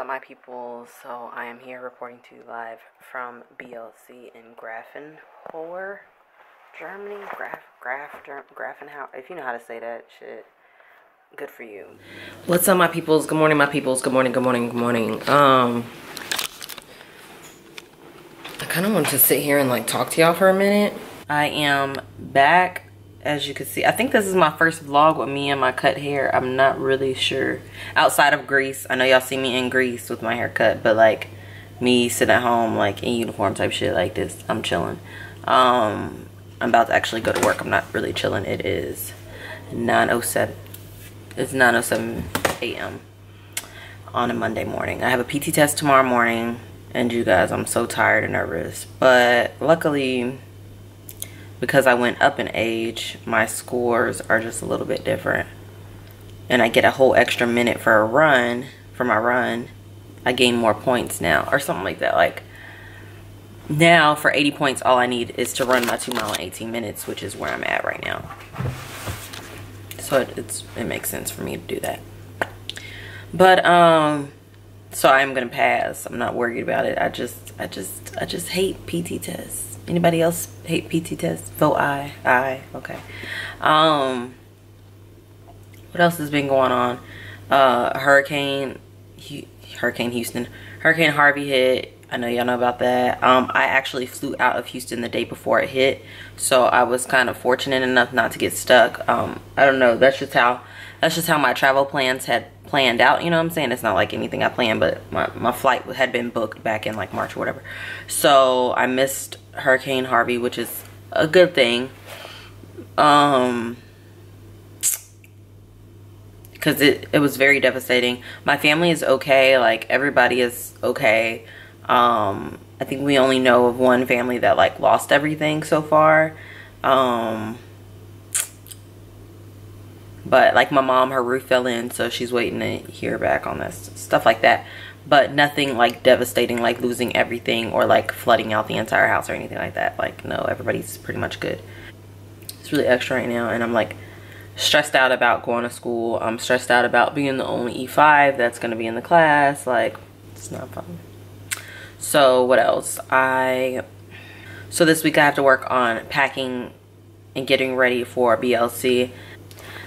up, my people? So I am here reporting to you live from BLC in Grafenwöhr, Germany. Grafenwöhr. If you know how to say that shit, good for you. What's up, my peoples? Good morning, my peoples. Good morning. Good morning. Good morning. I kind of want to sit here and like talk to y'all for a minute. I am back. As you can see, I think this is my first vlog with me and my cut hair. I'm not really sure. Outside of Greece, I know y'all see me in Greece with my haircut, but like me sitting at home like in uniform type shit like this, I'm chilling. I'm about to actually go to work. I'm not really chilling. It is 9:07. It's 9:07 a.m. on a Monday morning. I have a PT test tomorrow morning, and you guys, I'm so tired and nervous. But luckily, because I went up in age, my scores are just a little bit different. And I get a whole extra minute for a run, for my run. I gain more points now, or something like that. Like, now for 80 points, all I need is to run my 2 mile in 18 minutes, which is where I'm at right now. So it makes sense for me to do that. But, so I'm gonna pass. I'm not worried about it. I just hate PT tests. Anybody else hate PT tests? Vote aye. Aye. Okay. What else has been going on? Hurricane Harvey hit. I know y'all know about that. I actually flew out of Houston the day before it hit, so I was kind of fortunate enough not to get stuck. I don't know. That's just how my travel plans had planned out, you know what I'm saying? It's not like anything I planned, but my flight had been booked back in like March or whatever. So I missed Hurricane Harvey, which is a good thing. Because it was very devastating. My family is okay, like everybody is okay. I think we only know of one family that like lost everything so far. But like my mom, her roof fell in, so she's waiting to hear back on this stuff like that. But nothing like devastating, like losing everything or like flooding out the entire house or anything like that. Like, no, everybody's pretty much good. It's really extra right now, and I'm like stressed out about going to school. I'm stressed out about being the only E5 that's gonna be in the class. Like, it's not fun. So what else? So this week I have to work on packing and getting ready for BLC.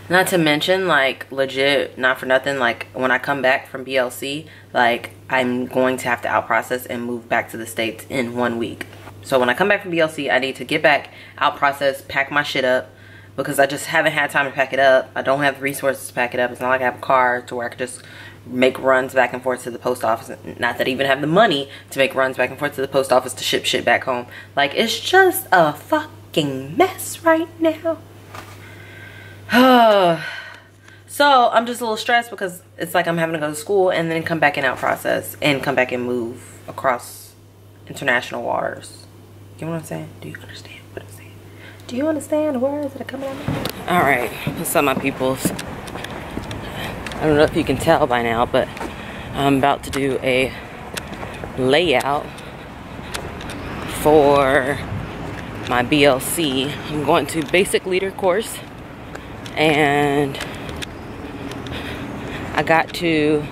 Not to mention, like, legit, not for nothing, like, when I come back from BLC, like, I'm going to have to outprocess and move back to the States in 1 week. So when I come back from BLC, I need to get back, outprocess, pack my shit up, because I just haven't had time to pack it up. I don't have the resources to pack it up. It's not like I have a car to where I could just make runs back and forth to the post office. Not that I even have the money to make runs back and forth to the post office to ship shit back home. Like, it's just a fucking mess right now. So I'm just a little stressed because it's like I'm having to go to school and then come back and out process and come back and move across international waters. You know what I'm saying? Do you understand what I'm saying? Do you understand the words that are coming out of my mouth? All right, what's up, my peoples? I don't know if you can tell by now, but I'm about to do a layout for my BLC. I'm going to basic leader course. And I got to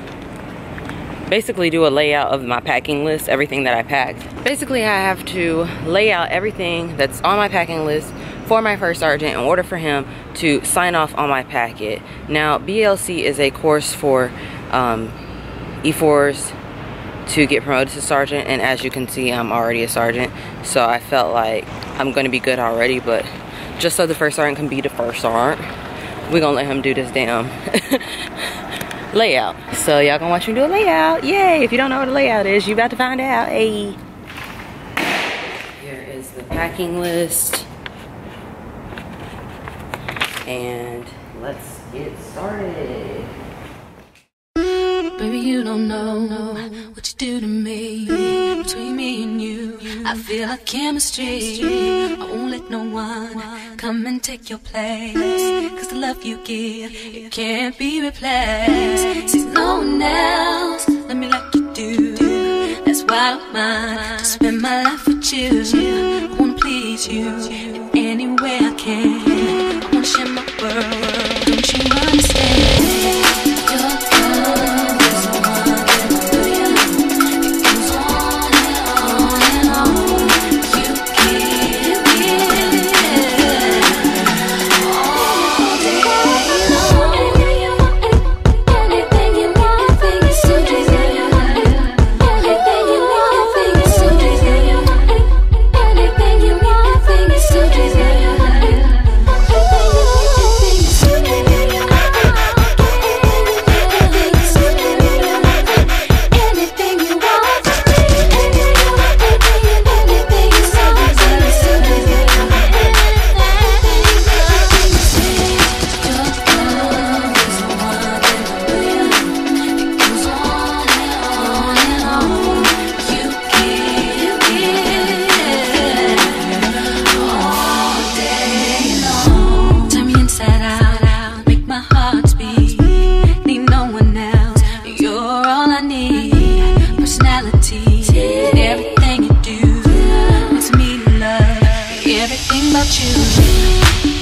basically do a layout of my packing list, everything that I packed. Basically, I have to lay out everything that's on my packing list for my first sergeant in order for him to sign off on my packet. Now, BLC is a course for E4s to get promoted to sergeant, and as you can see, I'm already a sergeant, so I felt like I'm gonna be good already, but just so the first sergeant can be the first sergeant, we're gonna let him do this damn layout. So y'all gonna watch me do a layout. Yay, if you don't know what a layout is, you about to find out. Hey. Here is the packing list. And let's get started. Baby, you don't know what you do to me. Between me and you, I feel like chemistry. I won't let no one come and take your place, cause the love you give, it can't be replaced. See, no one else love me like you do. That's why I don't mind to spend my life with you. I wanna please you in any way I can. I wanna share my world, don't you understand? You're the one. about you.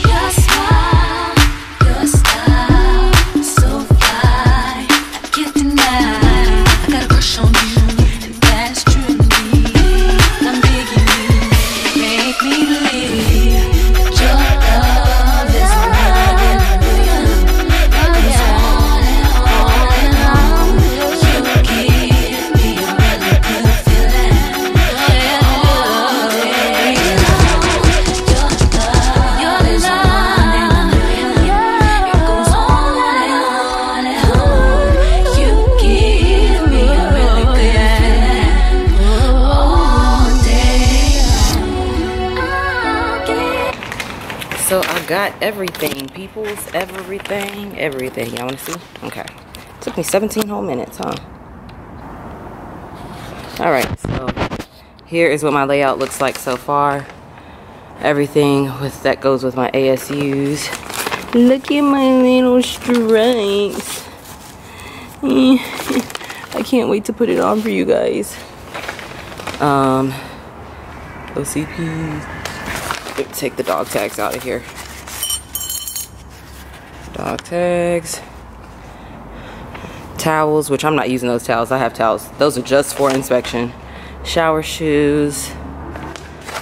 Your smile, your style, so fly, I can't deny. I got a crush on you, and that's true to me. I'm digging you, make me believe that your love is mine. It's on and on. You give me a really good feeling all day long. Your love is mine. It goes on and on. You give me a really good feeling all day long. So I got everything, peoples, everything. Y'all want to see? Okay. Took me 17 whole minutes, huh? All right. So here is what my layout looks like so far. Everything with that goes with my ASUs. Look at my little stripes. I can't wait to put it on for you guys. OCP. Take the dog tags out of here. Dog tags, towels, which I'm not using those towels. I have towels. Those are just for inspection. Shower shoes.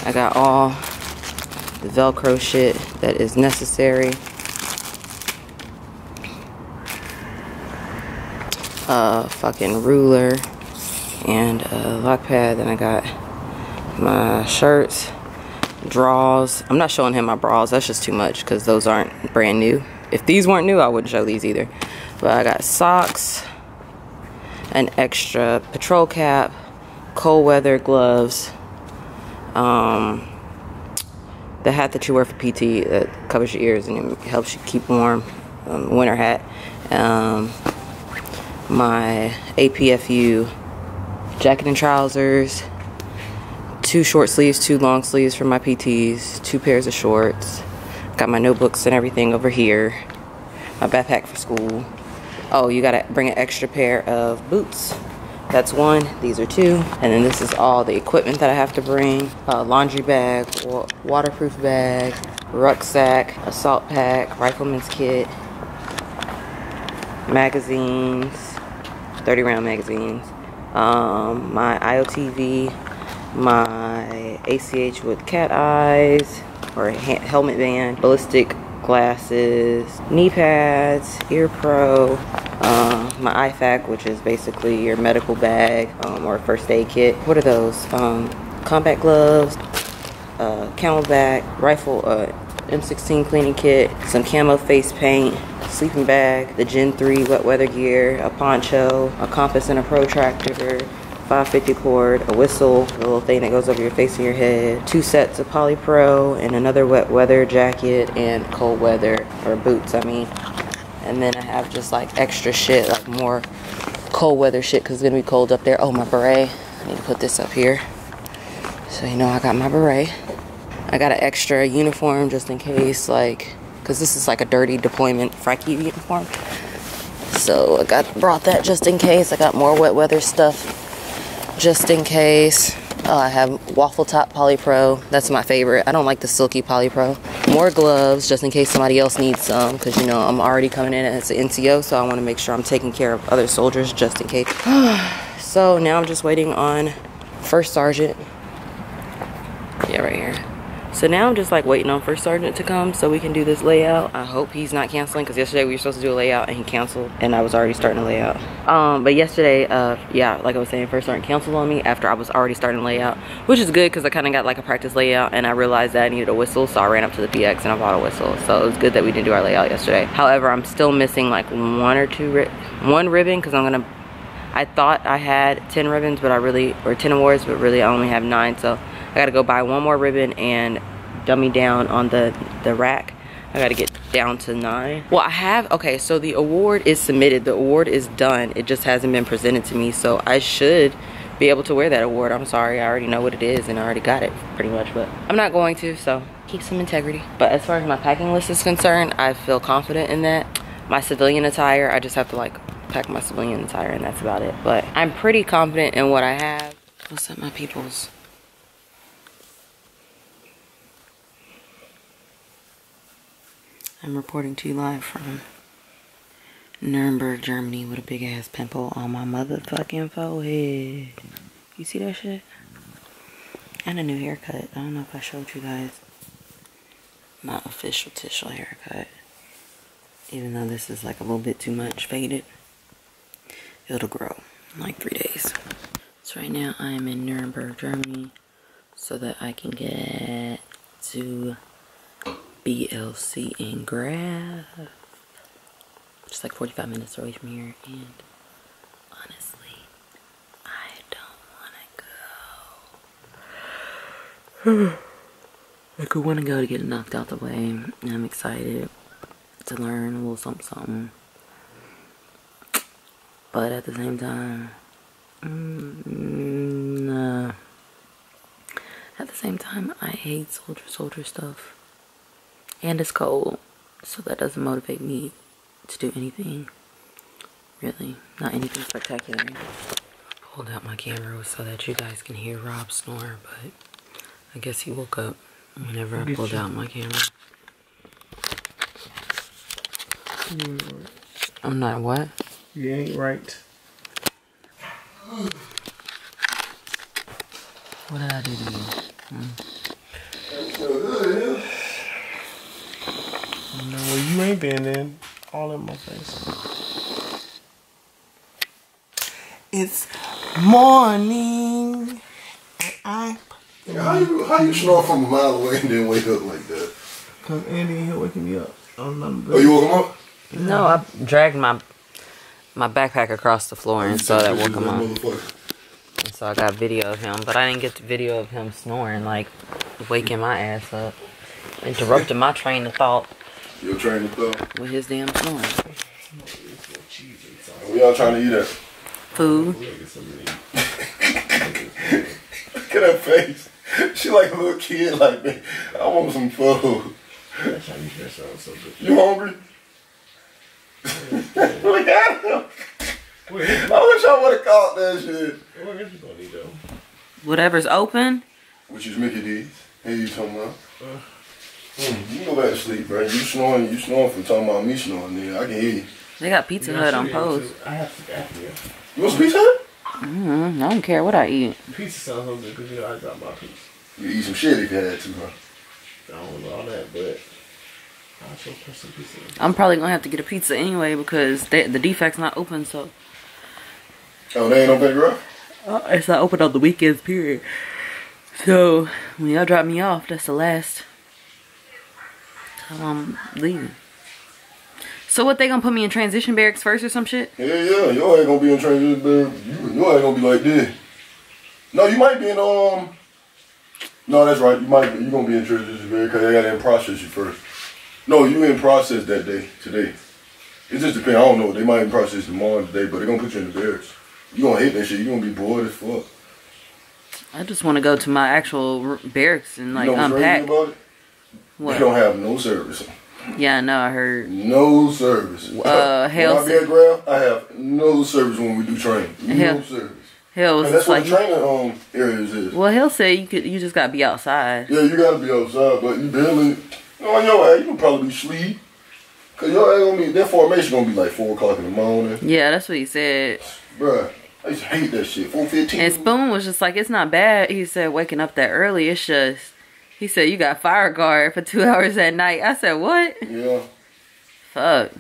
I got all the Velcro shit that is necessary. Fucking ruler and a lock pad. Then I got my shirts. Draws. I'm not showing him my bras. That's just too much because those aren't brand new. If these weren't new, I wouldn't show these either. But I got socks, an extra patrol cap, cold weather gloves, the hat that you wear for PT that covers your ears and it helps you keep warm, winter hat, my APFU jacket and trousers, 2 short sleeves, 2 long sleeves for my PTs, 2 pairs of shorts. Got my notebooks and everything over here. My backpack for school. Oh, you gotta bring an extra pair of boots. That's 1, these are 2. And then this is all the equipment that I have to bring. Laundry bag, waterproof bag, rucksack, assault pack, rifleman's kit, magazines, 30 round magazines, my IOTV, my ACH with cat eyes or helmet band, ballistic glasses, knee pads, ear pro, my IFAC, which is basically your medical bag or first aid kit. What are those? Combat gloves, camelback, rifle, M16 cleaning kit, some camo face paint, sleeping bag, the Gen 3 wet weather gear, a poncho, a compass and a protractor, 550 cord, a whistle, a little thing that goes over your face and your head, 2 sets of polypro and another wet weather jacket and cold weather, or boots, I mean. And then I have just like extra shit, like more cold weather shit because it's gonna be cold up there. Oh, my beret. I need to put this up here. So, you know, I got my beret. I got an extra uniform just in case, like, because this is like a dirty deployment Fraki uniform. So, I brought that just in case. I got more wet weather stuff. Just in case. Oh, I have waffle top polypro. That's my favorite. I don't like the silky polypro. More gloves just in case somebody else needs some because, you know, I'm already coming in as an NCO, so I want to make sure I'm taking care of other soldiers just in case. So now I'm just waiting on First Sergeant. Yeah, right here. So now I'm just like waiting on First Sergeant to come so we can do this layout. I hope he's not canceling because yesterday we were supposed to do a layout and he canceled and I was already starting to lay out. But yesterday, yeah, like I was saying, First Sergeant canceled on me after I was already starting layout, which is good because I kind of got like a practice layout and I realized that I needed a whistle, so I ran up to the PX and I bought a whistle. So it was good that we didn't do our layout yesterday. However, I'm still missing like 1 ribbon because I thought I had 10 ribbons, but I really, or 10 awards, but really I only have 9. So I gotta go buy 1 more ribbon and dummy down on the rack. I gotta get down to 9. Well, I have, okay, so the award is submitted. The award is done. It just hasn't been presented to me, so I should be able to wear that award. I'm sorry, I already know what it is and I already got it pretty much, but I'm not going to, so keep some integrity. But as far as my packing list is concerned, I feel confident in that. My civilian attire, I just have to like pack my civilian attire and that's about it. But I'm pretty confident in what I have. What's up, my peoples? I'm reporting to you live from Nuremberg, Germany, with a big ass pimple on my motherfucking forehead. You see that shit? And a new haircut. I don't know if I showed you guys my official Tischel haircut. Even though this is like a little bit too much faded, it'll grow in like 3 days. So right now I am in Nuremberg, Germany, so that I can get to BLC in Graf. Just like 45 minutes away from here, and honestly, I don't want to go. I could want to go to get knocked out the way, and I'm excited to learn a little something. But at the same time, I hate soldier stuff. And it's cold, so that doesn't motivate me to do anything, really. Not anything spectacular. I pulled out my camera so that you guys can hear Rob snore, but I guess he woke up whenever I pulled out my camera. I'm not what? You ain't right. What did I do to you? That's so good. No, you ain't been in. All in my face. It's morning. And how you snore from a mile away and then wake up like that? Cause Andy here waking me up. Oh, you woke him up? No, I dragged my backpack across the floor, and so that woke him up. And so I got video of him, but I didn't get the video of him snoring, like waking my ass up, interrupting my train of thought. Your train of thought? With his damn snoring. We all trying to eat that food. Look at her face. She like a little kid, like, man, I want some food. You hungry? Look at him. I wish I would have caught that shit. What is you gonna eat though? Whatever's open. Which is Mickey D's. Hey, you talking about? You go back to sleep, bro. You snoring from talking about me snoring, nigga. I can hear you. They got Pizza Hut on post. I have to get here. You want some Pizza Hut? I don't care what I eat. Pizza sounds so good because you know I got my pizza. You eat some shit if you had to, huh? I don't know all that, but I'm probably gonna have to get a pizza anyway because the defect's not open, so. Oh, they ain't open, bro? It's not open on the weekends, period. So, when y'all drop me off, that's the last time I'm leaving. So, what, they gonna put me in transition barracks first or some shit? Yeah, y'all ain't gonna be in transition barracks. You ain't gonna be like this. No, you might be in, no, that's right. You gonna be in transition barracks because they gotta process you first. No, you in process that day, today. It just depends. I don't know. They might in process tomorrow and today, but they're going to put you in the barracks. You're going to hate that shit. You're going to be bored as fuck. I just want to go to my actual barracks and, like, unpack. You know what's crazy about it? What? They don't have no service. Yeah, I know. I heard. No service. Hell, when I be at Graf, I have no service when we do training. No service. Hell, and that's what like, the training areas is. Well, Hell said you just got to be outside. Yeah, you got to be outside, but you barely... On your ass, you can probably be sleep. Cause your ass gonna be, that formation gonna be like 4 o'clock in the morning. Yeah, that's what he said. Bruh, I used to hate that shit. 4:15. And Spoon was just like, it's not bad. He said waking up that early, it's just. He said you got fire guard for 2 hours at night. I said what? Yeah. Fuck.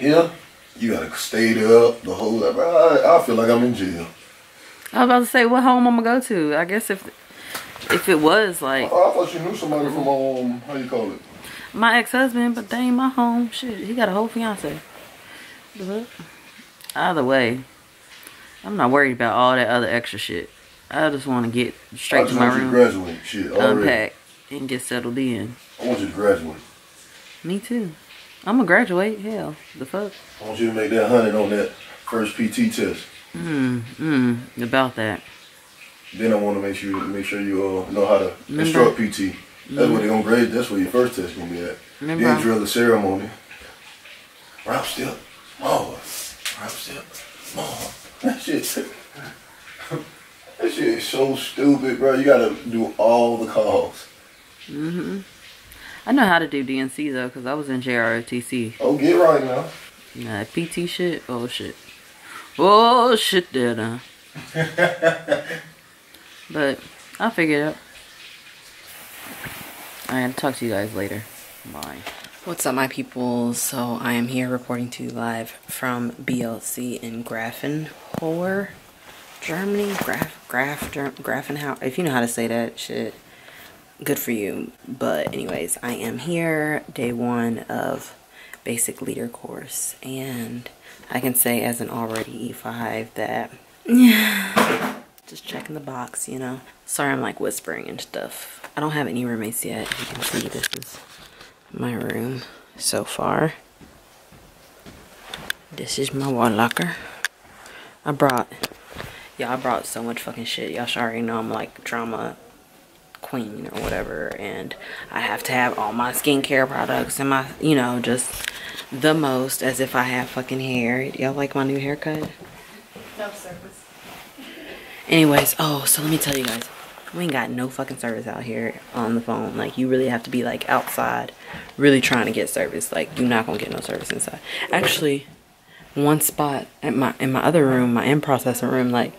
Yeah, you gotta stay up the whole. I feel like I'm in jail. I was about to say, what home I'm gonna go to? I guess if it was like, I thought you knew somebody from how you call it? My ex-husband, but they ain't my home. Shit, he got a whole fiance. Either way, I'm not worried about all that other extra shit. I just want to get straight to my room. I just want you to graduate, shit, already. Unpack and get settled in. I want you to graduate. Me too. I'm gonna graduate. Hell, the fuck. I want you to make that 100 on that first PT test. About that. Then I want to make sure you know how to instruct PT. That's where they gonna grade. That's where your first test gonna be at. Remember, then drill the ceremony. Rob step, more. Rob step, more. That shit is so stupid, bro. You gotta do all the calls. I I know how to do DNC though, because I was in JROTC. Oh, get right now. Nah, PT shit? Oh, shit. Oh, shit there now. But I'll figure it out. Alright, I'll talk to you guys later. Bye. What's up, my people? So I am here reporting to you live from BLC in Grafenwöhr, Germany. Grafenwöhr. If you know how to say that shit, good for you. But anyways, I am here, day one of basic leader course, and I can say as an already E5 that, yeah, just checking the box, you know. Sorry, I'm like whispering and stuff. I don't have any roommates yet. You can see this is my room so far. This is my wall locker. I brought so much fucking shit. Y'all should already know I'm like drama queen or whatever, and I have to have all my skincare products and my, you know, just the most, as if I have fucking hair. Y'all like my new haircut? Self-service. Anyways, oh, so let me tell you guys, we ain't got no fucking service out here on the phone. Like, you really have to be like outside really trying to get service. Like, you're not gonna get no service inside. Actually, one spot at in my other room, my in-processor room, like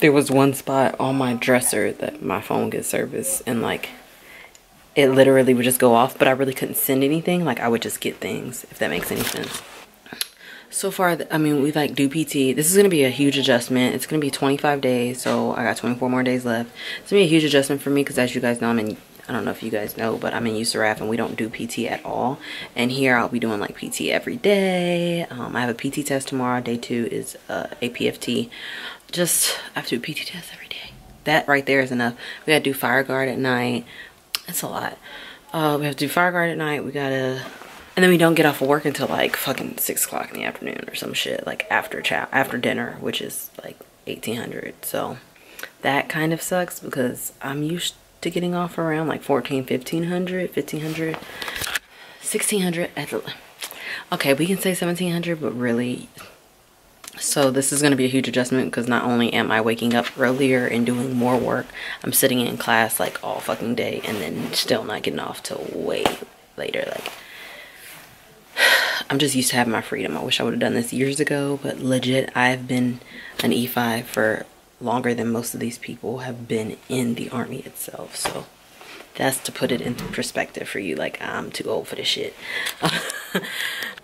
there was one spot on my dresser that my phone gets service, and like it literally would just go off, but I really couldn't send anything. Like, I would just get things, if that makes any sense. So far, I mean, we like do PT. This is gonna be a huge adjustment. It's gonna be 25 days, so I got 24 more days left. It's gonna be a huge adjustment for me, because as you guys know, I don't know if you guys know, but I'm in USRAF and we don't do PT at all. And here I'll be doing like PT every day. I have a PT test tomorrow. Day two is APFT. Just, I have to do PT tests every day. That right there is enough. We gotta do fire guard at night. It's a lot. We have to do fire guard at night. We gotta, and then we don't get off of work until like fucking 6 o'clock in the afternoon or some shit. Like after dinner, which is like 1800. So that kind of sucks, because I'm used to getting off around like 1400, 1500, 1600 at the, okay, we can say 1700, but really. So this is going to be a huge adjustment, because not only am I waking up earlier and doing more work, I'm sitting in class like all fucking day and then still not getting off till way later. Like, I'm just used to having my freedom. I wish I would have done this years ago, but legit, I've been an E5 for longer than most of these people have been in the Army itself. So that's to put it into perspective for you. Like, I'm too old for this shit.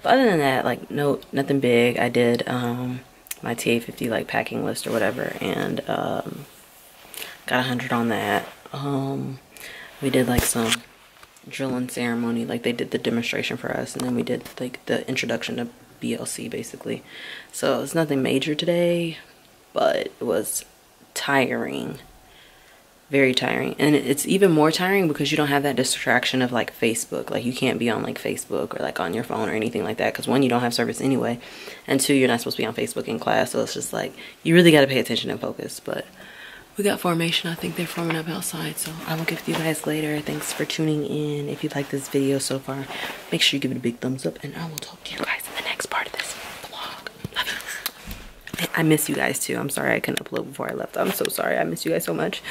But other than that, like, no, nothing big. I did my TA50 like packing list or whatever, and got 100 on that. We did like some drilling ceremony, like they did the demonstration for us, and then we did like the introduction to BLC basically. So it's nothing major today, but it was tiring. Very tiring. And it's even more tiring because you don't have that distraction of like Facebook. Like, you can't be on like Facebook or like on your phone or anything like that, because one, you don't have service anyway, and two, you're not supposed to be on Facebook in class. So it's just like, you really got to pay attention and focus. But we got formation. I think they're forming up outside, so I will give it to you guys later. Thanks for tuning in. If you like this video so far, make sure you give it a big thumbs up, and I will talk to you guys in the next part of this vlog. Love you. I miss you guys too. I'm sorry I couldn't upload before I left. I'm so sorry. I miss you guys so much.